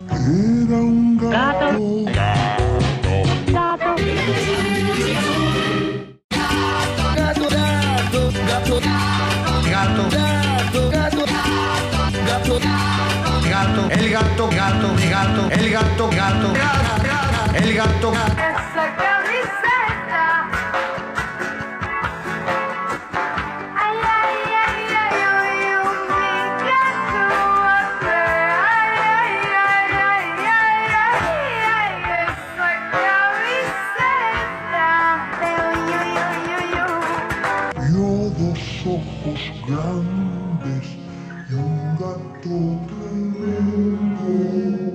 Era un gato. El gato, gato, el gato, el gato, gato, el gato, gato. Ojos grandes y un gato tremendo.